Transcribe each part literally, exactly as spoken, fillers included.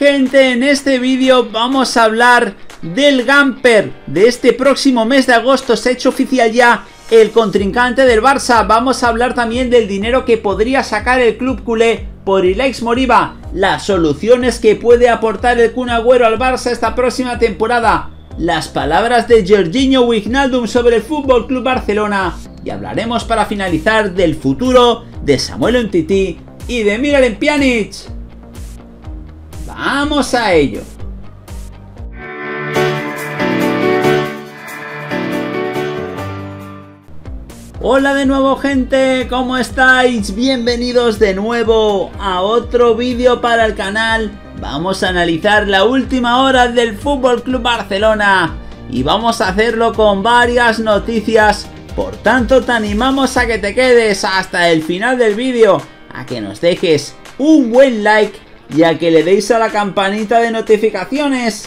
Gente, en este vídeo vamos a hablar del Gamper. De este próximo mes de agosto se ha hecho oficial ya el contrincante del Barça. Vamos a hablar también del dinero que podría sacar el club culé por Ilaix Moriba, las soluciones que puede aportar el Kun Agüero al Barça esta próxima temporada, las palabras de Georginio Wijnaldum sobre el F C Barcelona y hablaremos para finalizar del futuro de Samuel Umtiti y de Miralem Pjanic. ¡Vamos a ello! Hola de nuevo, gente, ¿cómo estáis? Bienvenidos de nuevo a otro vídeo para el canal. Vamos a analizar la última hora del F C Barcelona y vamos a hacerlo con varias noticias. Por tanto, te animamos a que te quedes hasta el final del vídeo, a que nos dejes un buen like y a que le deis a la campanita de notificaciones.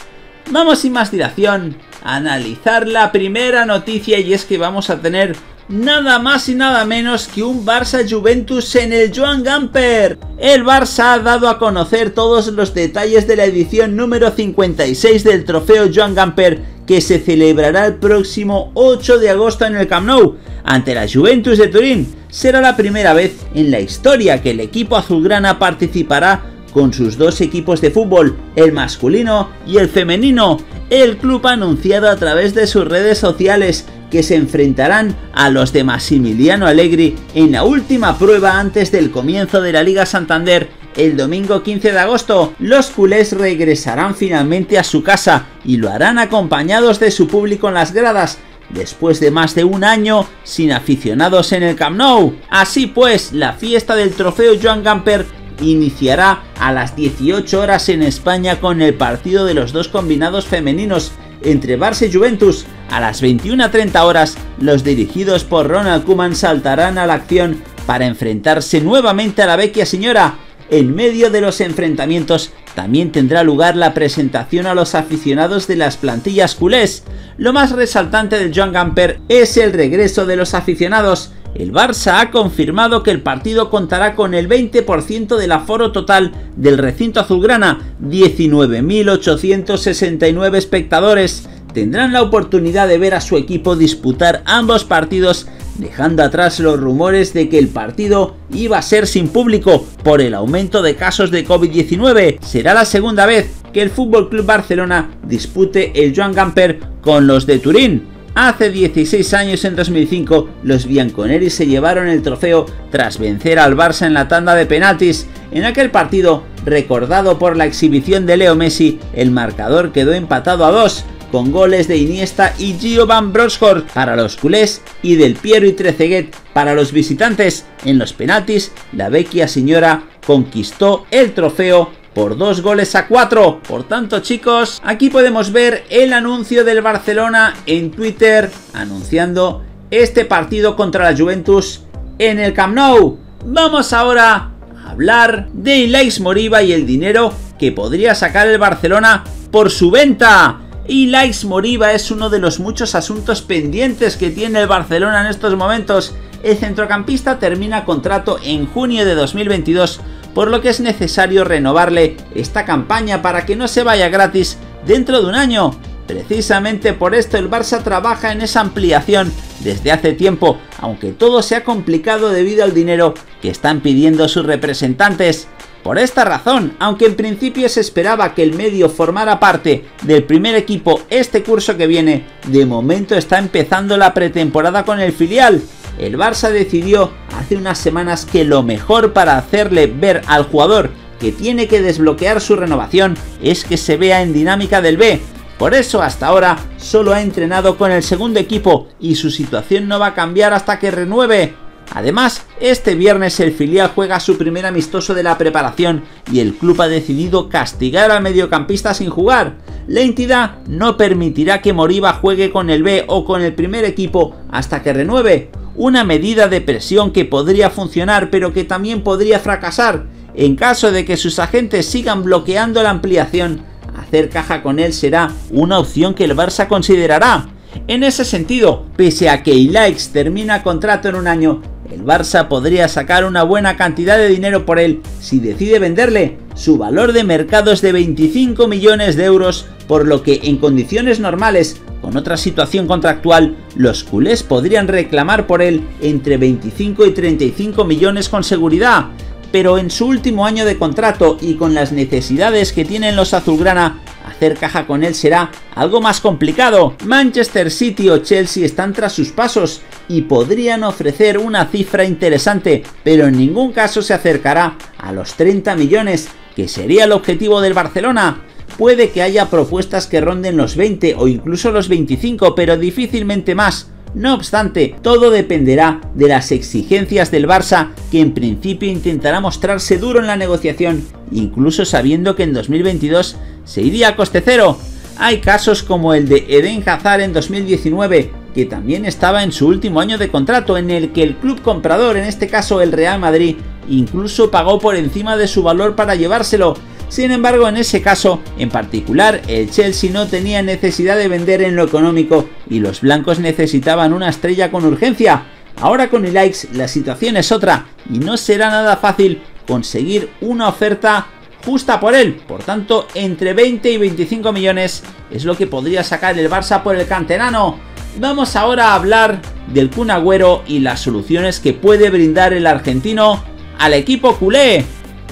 Vamos sin más dilación a analizar la primera noticia, y es que vamos a tener nada más y nada menos que un Barça Juventus en el Joan Gamper. El Barça ha dado a conocer todos los detalles de la edición número cincuenta y seis del trofeo Joan Gamper, que se celebrará el próximo ocho de agosto en el Camp Nou ante la Juventus de Turín. Será la primera vez en la historia que el equipo azulgrana participará con sus dos equipos de fútbol, el masculino y el femenino. El club ha anunciado a través de sus redes sociales que se enfrentarán a los de Massimiliano Allegri en la última prueba antes del comienzo de la Liga Santander el domingo quince de agosto. Los culés regresarán finalmente a su casa y lo harán acompañados de su público en las gradas, después de más de un año sin aficionados en el Camp Nou. Así pues, la fiesta del trofeo Joan Gamper iniciará a las dieciocho horas en España con el partido de los dos combinados femeninos entre Barça y Juventus. A las veintiuna treinta horas, los dirigidos por Ronald Koeman saltarán a la acción para enfrentarse nuevamente a la vecchia señora. En medio de los enfrentamientos también tendrá lugar la presentación a los aficionados de las plantillas culés. Lo más resaltante del Joan Gamper es el regreso de los aficionados. El Barça ha confirmado que el partido contará con el veinte por ciento del aforo total del recinto azulgrana. diecinueve mil ochocientos sesenta y nueve espectadores tendrán la oportunidad de ver a su equipo disputar ambos partidos, dejando atrás los rumores de que el partido iba a ser sin público por el aumento de casos de COVID diecinueve. Será la segunda vez que el F C Barcelona dispute el Joan Gamper con los de Turín. Hace dieciséis años, en dos mil cinco, los bianconeri se llevaron el trofeo tras vencer al Barça en la tanda de penaltis. En aquel partido, recordado por la exhibición de Leo Messi, el marcador quedó empatado a dos, con goles de Iniesta y Giovane Broschord para los culés y del Piero y Trezeguet para los visitantes. En los penaltis, la vecchia señora conquistó el trofeo por dos goles a cuatro. Por tanto, chicos, aquí podemos ver el anuncio del Barcelona en Twitter anunciando este partido contra la Juventus en el Camp Nou. Vamos ahora a hablar de Ilaix Moriba y el dinero que podría sacar el Barcelona por su venta. Ilaix Moriba es uno de los muchos asuntos pendientes que tiene el Barcelona en estos momentos. El centrocampista termina contrato en junio de dos mil veintidós, por lo que es necesario renovarle esta campaña para que no se vaya gratis dentro de un año. Precisamente por esto el Barça trabaja en esa ampliación desde hace tiempo, aunque todo se ha complicado debido al dinero que están pidiendo sus representantes. Por esta razón, aunque en principio se esperaba que el medio formara parte del primer equipo este curso que viene, de momento está empezando la pretemporada con el filial. El Barça decidió hace unas semanas que lo mejor para hacerle ver al jugador que tiene que desbloquear su renovación es que se vea en dinámica del B. Por eso hasta ahora solo ha entrenado con el segundo equipo y su situación no va a cambiar hasta que renueve. Además, este viernes el filial juega su primer amistoso de la preparación y el club ha decidido castigar al mediocampista sin jugar. La entidad no permitirá que Moriba juegue con el B o con el primer equipo hasta que renueve. Una medida de presión que podría funcionar, pero que también podría fracasar. En caso de que sus agentes sigan bloqueando la ampliación, hacer caja con él será una opción que el Barça considerará. En ese sentido, pese a que Ilaix termina contrato en un año, el Barça podría sacar una buena cantidad de dinero por él si decide venderle. Su valor de mercado es de veinticinco millones de euros, por lo que en condiciones normales, con otra situación contractual, los culés podrían reclamar por él entre veinticinco y treinta y cinco millones con seguridad. Pero en su último año de contrato y con las necesidades que tienen los azulgrana, hacer caja con él será algo más complicado. Manchester City o Chelsea están tras sus pasos y podrían ofrecer una cifra interesante, pero en ningún caso se acercará a los treinta millones, que sería el objetivo del Barcelona. Puede que haya propuestas que ronden los veinte o incluso los veinticinco, pero difícilmente más. No obstante, todo dependerá de las exigencias del Barça, que en principio intentará mostrarse duro en la negociación, incluso sabiendo que en dos mil veintidós se iría a coste cero. Hay casos como el de Eden Hazard en dos mil diecinueve, que también estaba en su último año de contrato, en el que el club comprador, en este caso el Real Madrid, incluso pagó por encima de su valor para llevárselo. Sin embargo, en ese caso en particular, el Chelsea no tenía necesidad de vender en lo económico y los blancos necesitaban una estrella con urgencia. Ahora con Ilaix la situación es otra y no será nada fácil conseguir una oferta justa por él. Por tanto, entre veinte y veinticinco millones es lo que podría sacar el Barça por el canterano. Vamos ahora a hablar del Kun Agüero y las soluciones que puede brindar el argentino al equipo culé.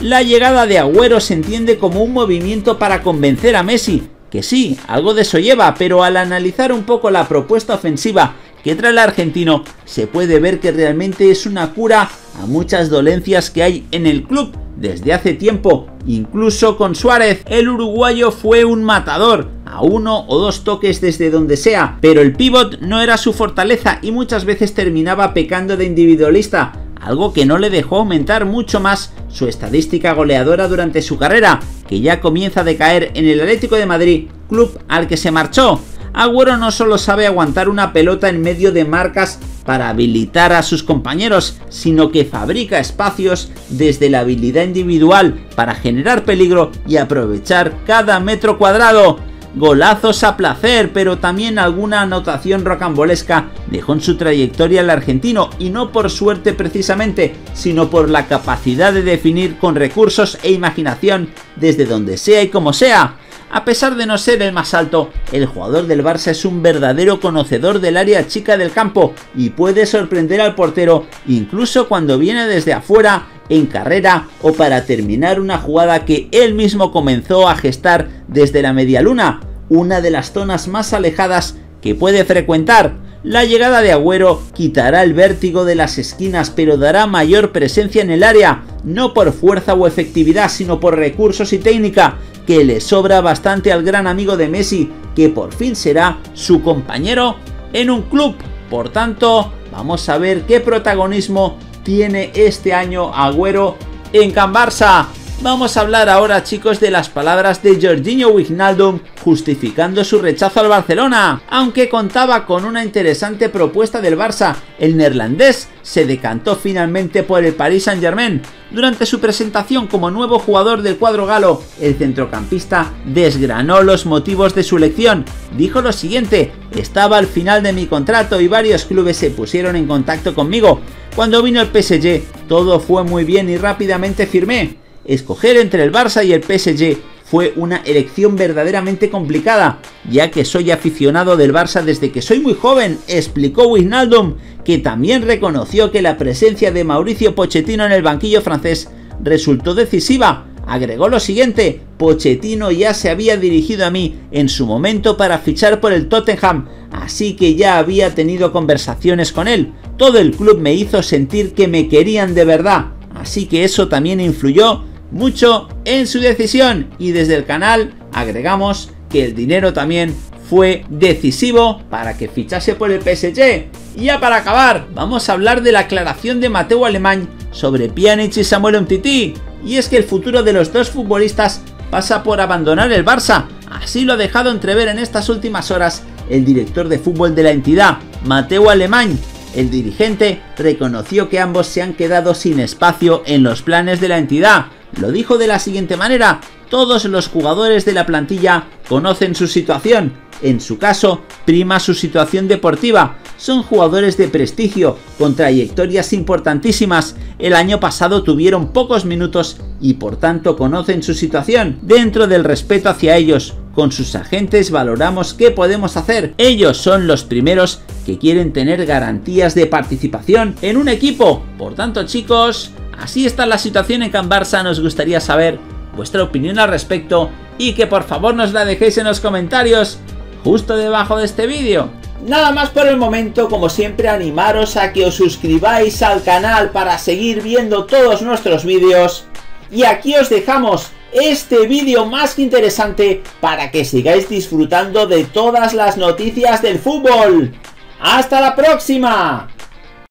La llegada de Agüero se entiende como un movimiento para convencer a Messi, que sí, algo de eso lleva, pero al analizar un poco la propuesta ofensiva que trae el argentino, se puede ver que realmente es una cura a muchas dolencias que hay en el club desde hace tiempo, incluso con Suárez. El uruguayo fue un matador, a uno o dos toques desde donde sea, pero el pívot no era su fortaleza y muchas veces terminaba pecando de individualista, algo que no le dejó aumentar mucho más su estadística goleadora durante su carrera, que ya comienza a decaer en el Atlético de Madrid, club al que se marchó. Agüero no solo sabe aguantar una pelota en medio de marcas para habilitar a sus compañeros, sino que fabrica espacios desde la habilidad individual para generar peligro y aprovechar cada metro cuadrado. Golazos a placer, pero también alguna anotación rocambolesca dejó en su trayectoria al argentino, y no por suerte precisamente, sino por la capacidad de definir con recursos e imaginación desde donde sea y como sea. A pesar de no ser el más alto, el jugador del Barça es un verdadero conocedor del área chica del campo y puede sorprender al portero incluso cuando viene desde afuera, en carrera o para terminar una jugada que él mismo comenzó a gestar desde la medialuna, una de las zonas más alejadas que puede frecuentar. La llegada de Agüero quitará el vértigo de las esquinas, pero dará mayor presencia en el área, no por fuerza o efectividad, sino por recursos y técnica, que le sobra bastante al gran amigo de Messi, que por fin será su compañero en un club. Por tanto, vamos a ver qué protagonismo tiene este año Agüero en Can Barça. Vamos a hablar ahora, chicos, de las palabras de Georginio Wijnaldum justificando su rechazo al Barcelona. Aunque contaba con una interesante propuesta del Barça, el neerlandés se decantó finalmente por el Paris Saint-Germain. Durante su presentación como nuevo jugador del cuadro galo, el centrocampista desgranó los motivos de su elección. Dijo lo siguiente: estaba al final de mi contrato y varios clubes se pusieron en contacto conmigo. Cuando vino el P S G, todo fue muy bien y rápidamente firmé. Escoger entre el Barça y el P S G fue una elección verdaderamente complicada, ya que soy aficionado del Barça desde que soy muy joven, explicó Wijnaldum, que también reconoció que la presencia de Mauricio Pochettino en el banquillo francés resultó decisiva. Agregó lo siguiente: Pochettino ya se había dirigido a mí en su momento para fichar por el Tottenham, así que ya había tenido conversaciones con él. Todo el club me hizo sentir que me querían de verdad, así que eso también influyó mucho en su decisión. Y desde el canal agregamos que el dinero también fue decisivo para que fichase por el P S G. Y ya para acabar, vamos a hablar de la aclaración de Mateo Alemany sobre Pjanic y Samuel Umtiti. Y es que el futuro de los dos futbolistas pasa por abandonar el Barça. Así lo ha dejado entrever en estas últimas horas el director de fútbol de la entidad, Mateo Alemany. El dirigente reconoció que ambos se han quedado sin espacio en los planes de la entidad. Lo dijo de la siguiente manera: Todos los jugadores de la plantilla conocen su situación. En su caso, prima su situación deportiva. Son jugadores de prestigio, con trayectorias importantísimas. El año pasado tuvieron pocos minutos y por tanto conocen su situación. Dentro del respeto hacia ellos, con sus agentes valoramos qué podemos hacer. Ellos son los primeros que quieren tener garantías de participación en un equipo. Por tanto, chicos, así está la situación en Can Barça. Nos gustaría saber vuestra opinión al respecto y que por favor nos la dejéis en los comentarios justo debajo de este vídeo. Nada más por el momento, como siempre animaros a que os suscribáis al canal para seguir viendo todos nuestros vídeos. Y aquí os dejamos este vídeo más que interesante para que sigáis disfrutando de todas las noticias del fútbol. ¡Hasta la próxima!